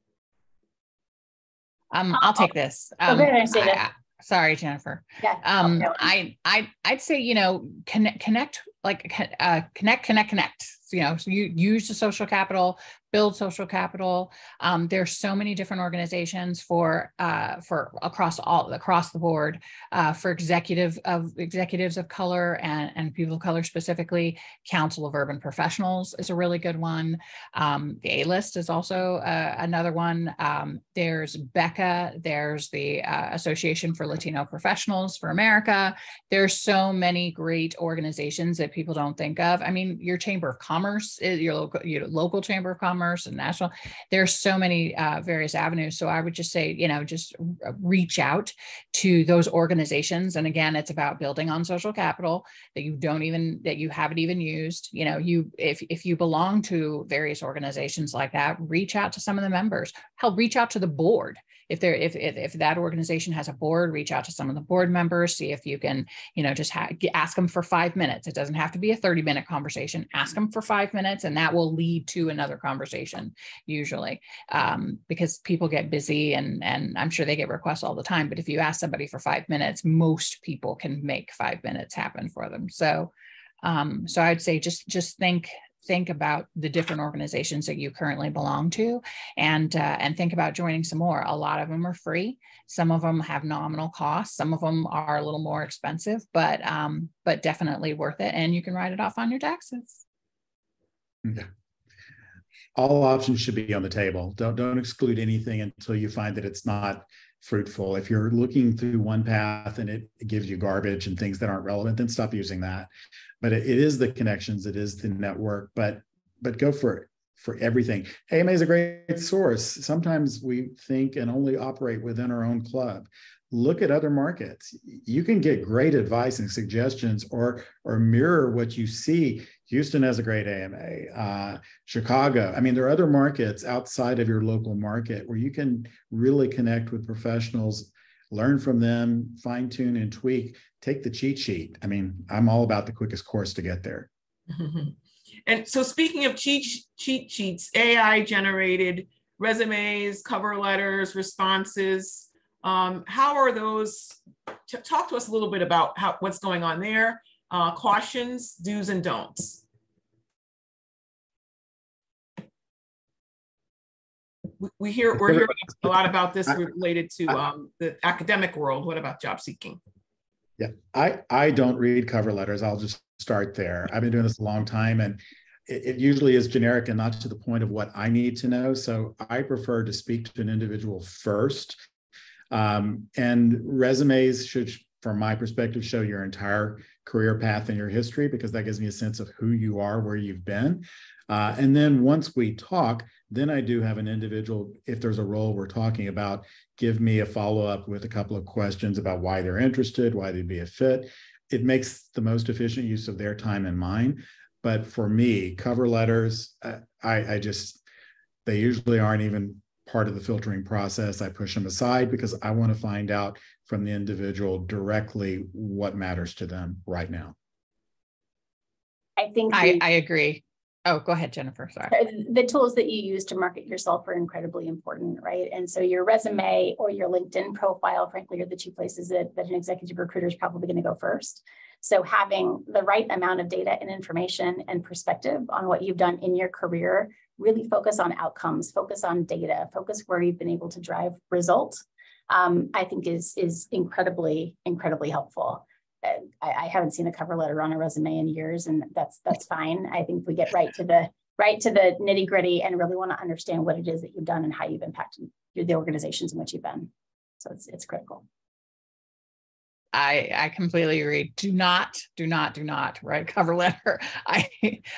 Um, I'll take this. Um, okay, I I, sorry, Jennifer. Yeah. Um, okay. I I I'd say you know connect connect like uh, connect connect connect. So, you know, so you use the social capital, build social capital. Um, there's so many different organizations for uh, for across all across the board uh, for executive of executives of color and, and people of color specifically. Council of Urban Professionals is a really good one. Um, the A-List is also uh, another one. Um, there's BECA. There's the uh, Association for Latino Professionals for America. There's so many great organizations that people don't think of. I mean, your Chamber of Commerce. Commerce, your local, your local Chamber of Commerce and national. There's so many uh, various avenues. So I would just say, you know, just reach out to those organizations. And again, it's about building on social capital that you don't even, that you haven't even used. You know, you, if, if you belong to various organizations like that, reach out to some of the members. Hell, reach out to the board. If there, if, if, if that organization has a board, reach out to some of the board members, see if you can, you know, just ask them for five minutes. It doesn't have to be a thirty minute conversation. Ask them for five minutes and that will lead to another conversation usually, um, because people get busy and, and I'm sure they get requests all the time, but if you ask somebody for five minutes, most people can make five minutes happen for them. So, um, so I'd say just, just think, think about the different organizations that you currently belong to and, uh, and think about joining some more. A lot of them are free. Some of them have nominal costs. Some of them are a little more expensive, but, um, but definitely worth it. And you can write it off on your taxes. Yeah. All options should be on the table. Don't, don't exclude anything until you find that it's not fruitful. If you're looking through one path and it gives you garbage and things that aren't relevant, then stop using that. But it, it is the connections, it is the network, but but go for it, for everything. A M A is a great source. Sometimes we think and only operate within our own club. Look at other markets. You can get great advice and suggestions or, or mirror what you see. Houston has a great A M A, uh, Chicago. I mean, there are other markets outside of your local market where you can really connect with professionals, learn from them, fine tune and tweak, take the cheat sheet. I mean, I'm all about the quickest course to get there. Mm-hmm. And so speaking of cheat, cheat sheets, A I generated resumes, cover letters, responses, Um, how are those? Talk to us a little bit about how, what's going on there, uh, cautions, do's and don'ts. We, we hear, we're hearing a lot about this related to um, the academic world. What about job seeking? Yeah, I, I don't read cover letters. I'll just start there. I've been doing this a long time and it usually is generic and not to the point of what I need to know. So I prefer to speak to an individual first. Um, and resumes should, from my perspective, show your entire career path and your history, because that gives me a sense of who you are, where you've been. Uh, and then once we talk, then I do have an individual, if there's a role we're talking about, give me a follow-up with a couple of questions about why they're interested, why they'd be a fit. It makes the most efficient use of their time and mine. But for me, cover letters, I, I just, they usually aren't even part of the filtering process. I push them aside because I want to find out from the individual directly what matters to them right now. I think I, the, I agree. Oh, go ahead, Jennifer. Sorry. The tools that you use to market yourself are incredibly important, right? And so your resume or your LinkedIn profile, frankly, are the two places that, that an executive recruiter is probably going to go first. So having the right amount of data and information and perspective on what you've done in your career, really focus on outcomes, focus on data, focus where you've been able to drive results, um, I think is, is incredibly, incredibly helpful. I, I haven't seen a cover letter on a resume in years, and that's that's fine. I think we get right to the right to the nitty gritty and really want to understand what it is that you've done and how you've impacted the organizations in which you've been. So it's, it's critical. I, I completely agree. Do not, do not, do not write cover letter. I,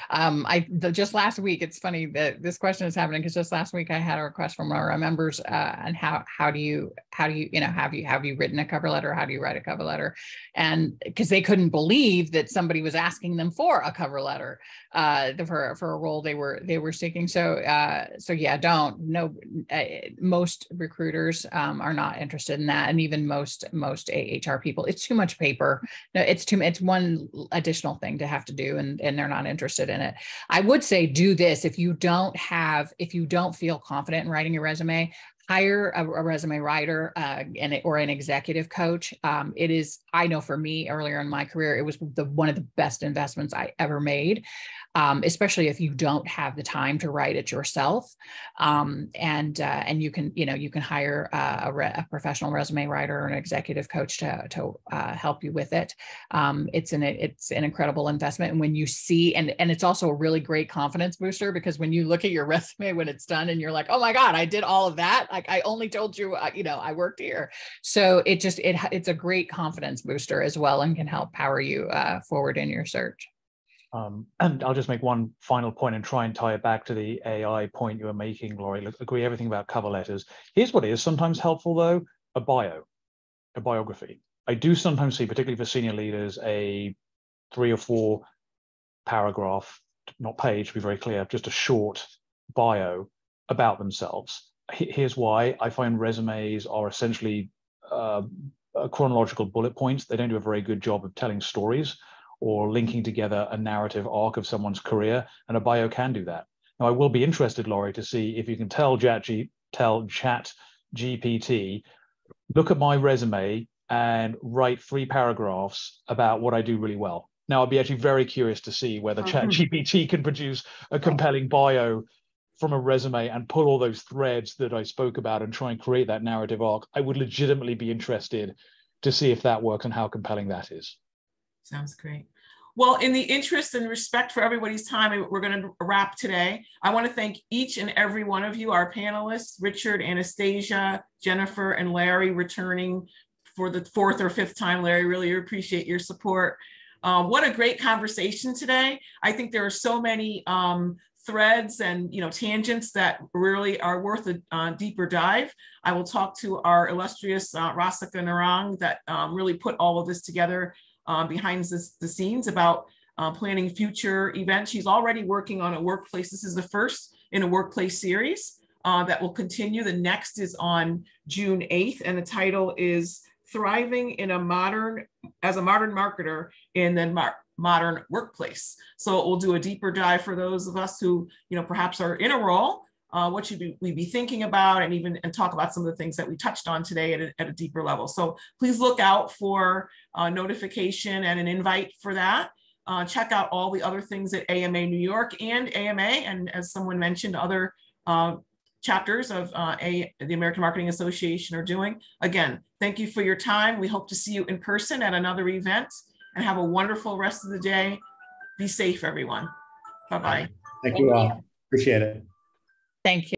um, I the, just last week, it's funny that this question is happening because just last week I had a request from one of our members uh, and how how do you how do you you know have you have you written a cover letter? How do you write a cover letter? And because they couldn't believe that somebody was asking them for a cover letter uh, for for a role they were they were seeking. So uh, so yeah, don't no. Uh, most recruiters um, are not interested in that, and even most most H R people. It's too much paper. No, it's too. It's one additional thing to have to do, and, and they're not interested in it. I would say do this if you don't have, if you don't feel confident in writing your resume. Hire a, a resume writer uh, and or an executive coach. Um, it is, I know for me earlier in my career, it was the one of the best investments I ever made, um, especially if you don't have the time to write it yourself. Um, and uh, and you can you know you can hire uh, a, re- a professional resume writer or an executive coach to to uh, help you with it. Um, it's an it's an incredible investment, and when you see and and it's also a really great confidence booster, because when you look at your resume when it's done and you're like, oh my God, I did all of that. Like I only told you, uh, you know, I worked here. So it just, it it's a great confidence booster as well, and can help power you uh, forward in your search. Um, and I'll just make one final point and try and tie it back to the A I point you were making, Laurie. Let's agree everything about cover letters. Here's what is sometimes helpful though, a bio, a biography. I do sometimes see, particularly for senior leaders, a three or four paragraph, not page, to be very clear, just a short bio about themselves. Here's why I find resumes are essentially uh, chronological bullet points. They don't do a very good job of telling stories or linking together a narrative arc of someone's career, and a bio can do that. Now, I will be interested, Laurie, to see if you can tell Chat G P T, look at my resume and write three paragraphs about what I do really well. Now, I'd be actually very curious to see whether mm-hmm. Chat G P T can produce a compelling bio from a resume and pull all those threads that I spoke about and try and create that narrative arc. I would legitimately be interested to see if that works and how compelling that is. Sounds great. Well, in the interest and respect for everybody's time, we're going to wrap today. I want to thank each and every one of you, our panelists, Richard, Anastasia, Jennifer, and Larry, returning for the fourth or fifth time. Larry, really appreciate your support. Uh, what a great conversation today. I think there are so many um, threads and you know tangents that really are worth a uh, deeper dive. I will talk to our illustrious uh, Rasika Narang that um, really put all of this together uh, behind this, the scenes about uh, planning future events. She's already working on a workplace. This is the first in a workplace series uh, that will continue. The next is on June eighth, and the title is Thriving in a Modern as a Modern Marketer in the Mar- Modern Workplace. So we'll do a deeper dive for those of us who, you know, perhaps are in a role, uh, what should we be thinking about, and even and talk about some of the things that we touched on today at a, at a deeper level. So please look out for uh, notification and an invite for that. Uh, check out all the other things at A M A New York and A M A, and as someone mentioned, other uh, chapters of uh, a, the American Marketing Association are doing. Again, thank you for your time. We hope to see you in person at another event. And have a wonderful rest of the day. Be safe, everyone. Bye-bye. Thank you all. Appreciate it. Thank you.